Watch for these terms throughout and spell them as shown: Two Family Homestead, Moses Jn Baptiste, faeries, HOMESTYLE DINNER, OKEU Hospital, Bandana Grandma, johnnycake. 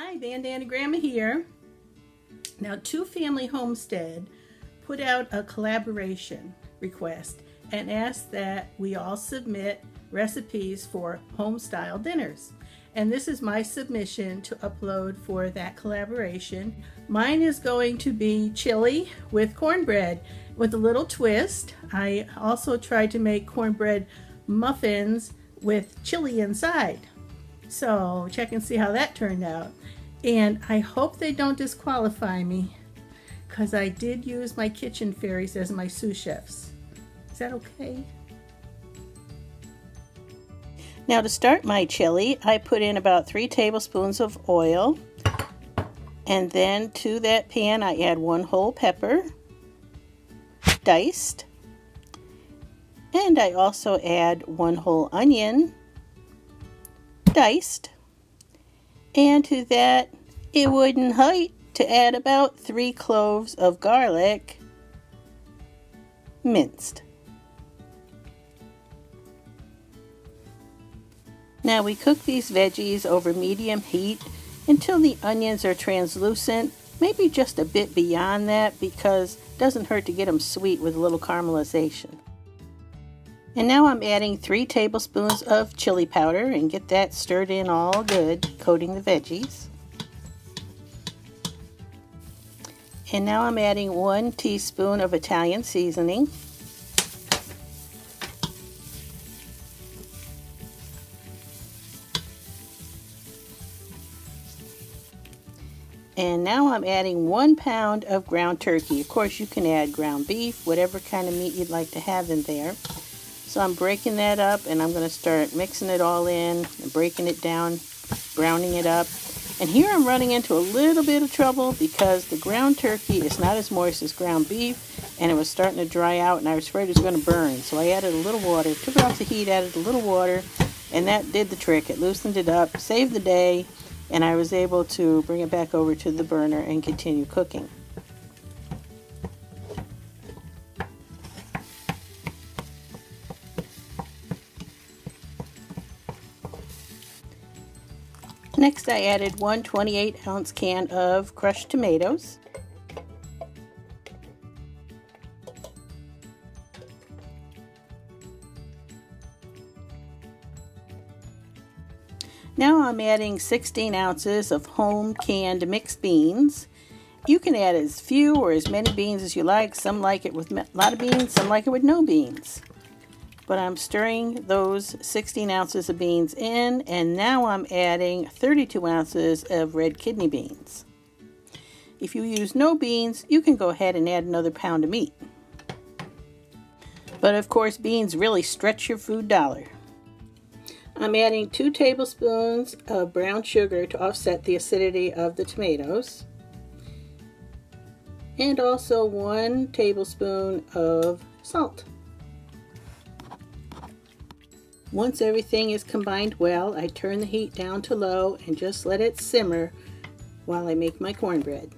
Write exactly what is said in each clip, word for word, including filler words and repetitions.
Hi, Bandana Grandma here. Now, Two Family Homestead put out a collaboration request and asked that we all submit recipes for home-style dinners. And this is my submission to upload for that collaboration. Mine is going to be chili with cornbread with a little twist. I also tried to make cornbread muffins with chili inside. So check and see how that turned out. And I hope they don't disqualify me because I did use my kitchen fairies as my sous chefs. Is that okay? Now, to start my chili, I put in about three tablespoons of oil, and then to that pan I add one whole pepper, diced, and I also add one whole onion, diced, and to that it wouldn't hurt to add about three cloves of garlic, minced. Now we cook these veggies over medium heat until the onions are translucent, maybe just a bit beyond that because it doesn't hurt to get them sweet with a little caramelization. And now I'm adding three tablespoons of chili powder and get that stirred in all good, coating the veggies. And now I'm adding one teaspoon of Italian seasoning. And now I'm adding one pound of ground turkey. Of course, you can add ground beef, whatever kind of meat you'd like to have in there. So I'm breaking that up, and I'm going to start mixing it all in, and breaking it down, browning it up. And here I'm running into a little bit of trouble because the ground turkey is not as moist as ground beef, and it was starting to dry out, and I was afraid it was going to burn. So I added a little water, took it off the heat, added a little water, and that did the trick. It loosened it up, saved the day. And I was able to bring it back over to the burner and continue cooking. Next, I added one twenty-eight ounce can of crushed tomatoes. Now I'm adding sixteen ounces of home canned mixed beans. You can add as few or as many beans as you like. Some like it with a lot of beans, some like it with no beans. But I'm stirring those sixteen ounces of beans in, and now I'm adding thirty-two ounces of red kidney beans. If you use no beans, you can go ahead and add another pound of meat. But of course, beans really stretch your food dollar. I'm adding two tablespoons of brown sugar to offset the acidity of the tomatoes, and also one tablespoon of salt. Once everything is combined well, I turn the heat down to low and just let it simmer while I make my cornbread.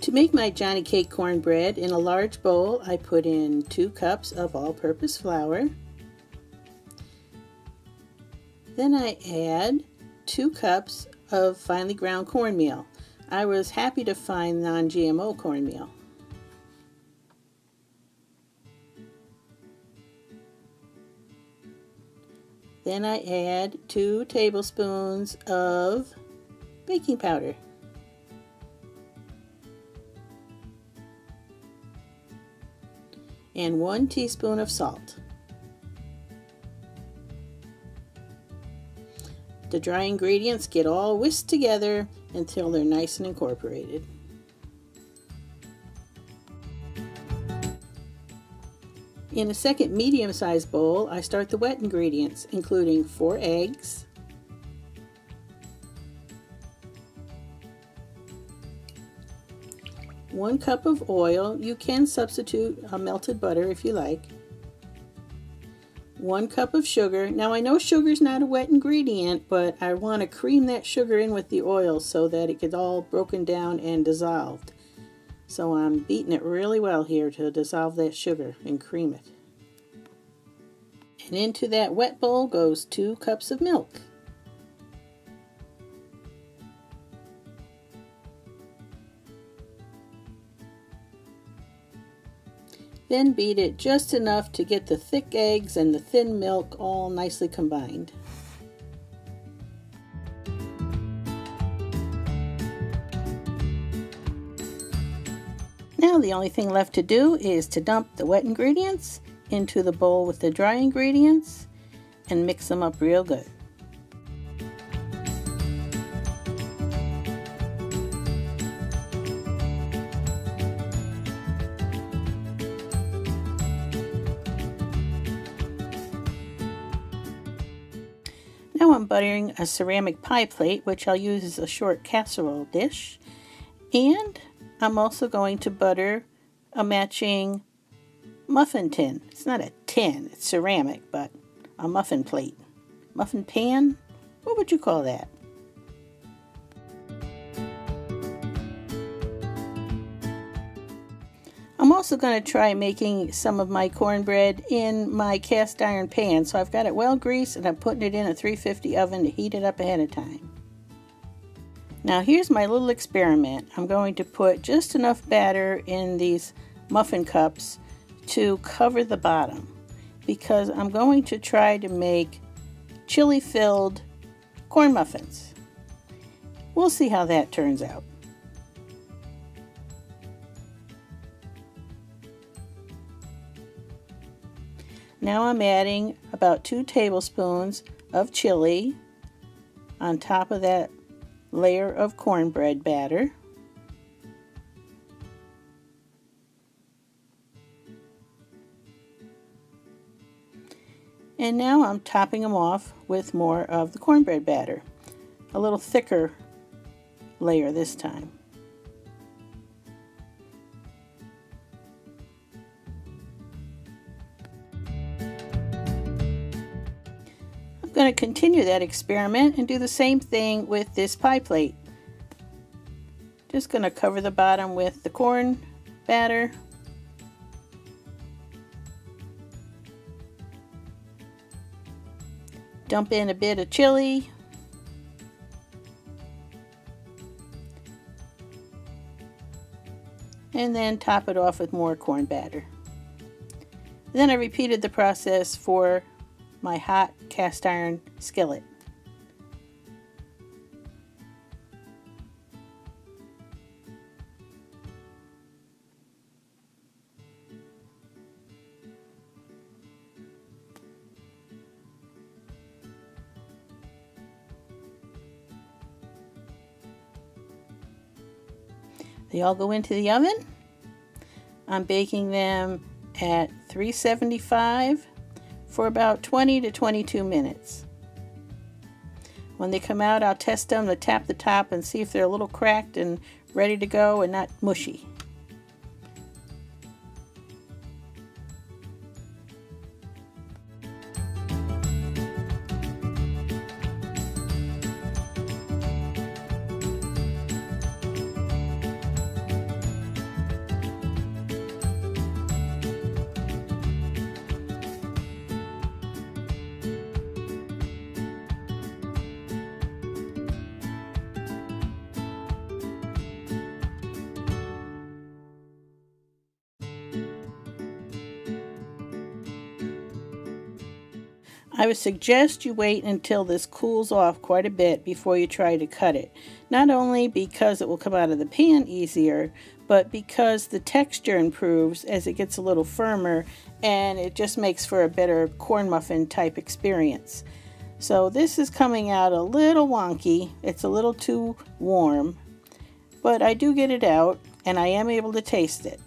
To make my Johnny Cake cornbread, in a large bowl, I put in two cups of all-purpose flour. Then I add two cups of finely ground cornmeal. I was happy to find non-G M O cornmeal. Then I add two tablespoons of baking powder. And one teaspoon of salt. The dry ingredients get all whisked together until they're nice and incorporated. In a second medium-sized bowl, I start the wet ingredients, including four eggs, one cup of oil, you can substitute a melted butter if you like, one cup of sugar. Now I know sugar is not a wet ingredient, but I want to cream that sugar in with the oil so that it gets all broken down and dissolved. So I'm beating it really well here to dissolve that sugar and cream it. And into that wet bowl goes two cups of milk. Then beat it just enough to get the thick eggs and the thin milk all nicely combined. Now the only thing left to do is to dump the wet ingredients into the bowl with the dry ingredients and mix them up real good. Now I'm buttering a ceramic pie plate, which I'll use as a short casserole dish, and I'm also going to butter a matching muffin tin. It's not a tin, it's ceramic, but a muffin plate. Muffin pan? What would you call that? I'm also going to try making some of my cornbread in my cast iron pan. So I've got it well greased and I'm putting it in a three fifty oven to heat it up ahead of time. Now here's my little experiment. I'm going to put just enough batter in these muffin cups to cover the bottom, because I'm going to try to make chili filled corn muffins. We'll see how that turns out. Now I'm adding about two tablespoons of chili on top of that layer of cornbread batter. And now I'm topping them off with more of the cornbread batter, a little thicker layer this time. I'm going to continue that experiment and do the same thing with this pie plate. Just going to cover the bottom with the corn batter. Dump in a bit of chili. And then top it off with more corn batter. Then I repeated the process for my hot cast iron skillet. They all go into the oven. I'm baking them at three seventy-five for about twenty to twenty-two minutes. When they come out, I'll test them to tap the top and see if they're a little cracked and ready to go and not mushy. I would suggest you wait until this cools off quite a bit before you try to cut it. Not only because it will come out of the pan easier, but because the texture improves as it gets a little firmer, and it just makes for a better corn muffin type experience. So this is coming out a little wonky. It's a little too warm, but I do get it out and I am able to taste it.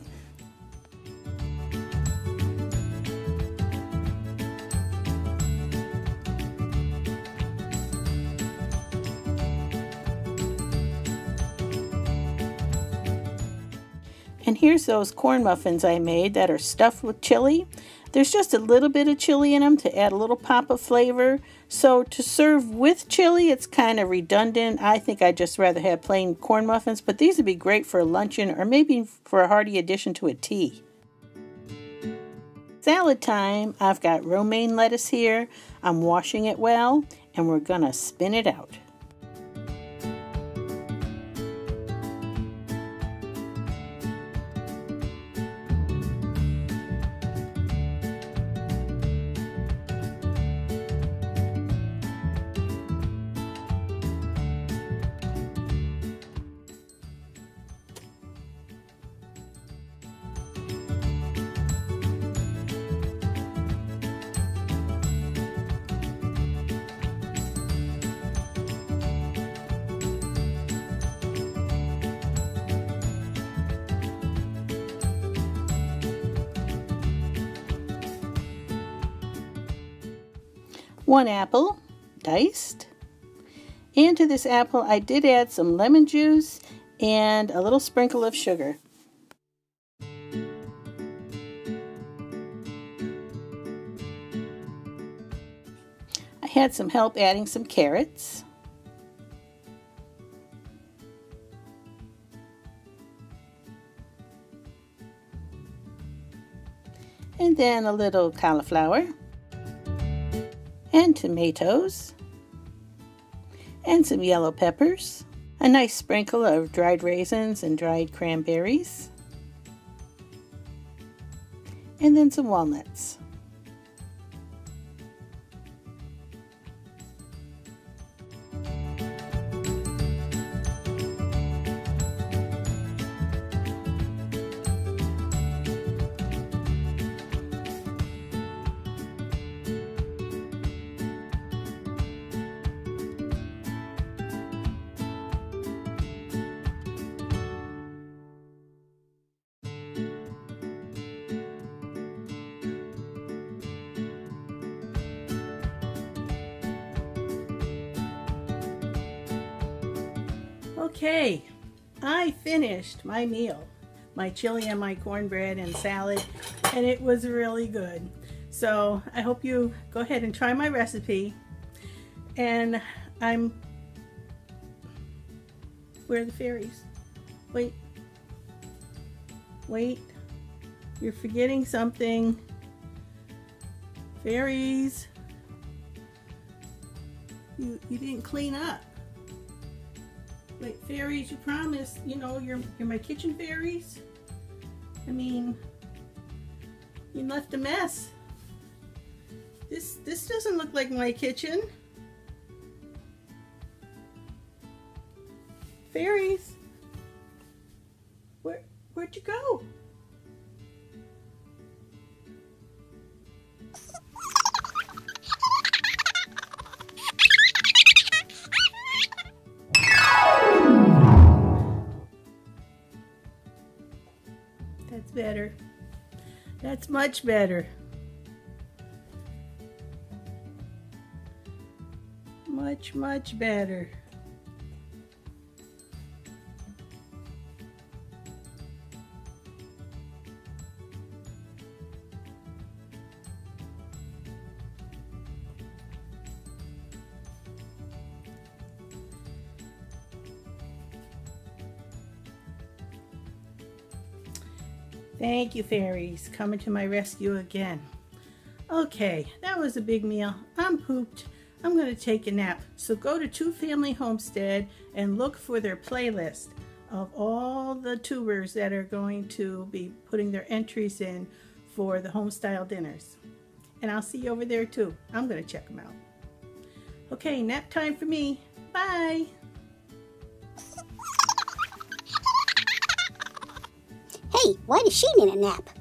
And here's those corn muffins I made that are stuffed with chili. There's just a little bit of chili in them to add a little pop of flavor. So to serve with chili, it's kind of redundant. I think I'd just rather have plain corn muffins, but these would be great for a luncheon or maybe for a hearty addition to a tea. Salad time. I've got romaine lettuce here. I'm washing it well, and we're gonna spin it out. One apple, diced. And to this apple, I did add some lemon juice and a little sprinkle of sugar. I had some help adding some carrots. And then a little cauliflower. And tomatoes, and some yellow peppers, a nice sprinkle of dried raisins and dried cranberries, and then some walnuts. Okay, I finished my meal, my chili and my cornbread and salad, and it was really good. So I hope you go ahead and try my recipe. And I'm, where are the fairies? Wait, wait, you're forgetting something. Fairies, you, you didn't clean up. Like fairies, you promised, you know, you're, you're my kitchen fairies. I mean, you left a mess. This, this doesn't look like my kitchen. Fairies, where, where'd you go? That's better. That's much better. Much, much better. Thank you, fairies, coming to my rescue again. Okay, that was a big meal. I'm pooped. I'm going to take a nap. So go to Two Family Homestead and look for their playlist of all the tubers that are going to be putting their entries in for the homestyle dinners. And I'll see you over there too. I'm going to check them out. Okay, nap time for me. Bye. Why does she need a nap?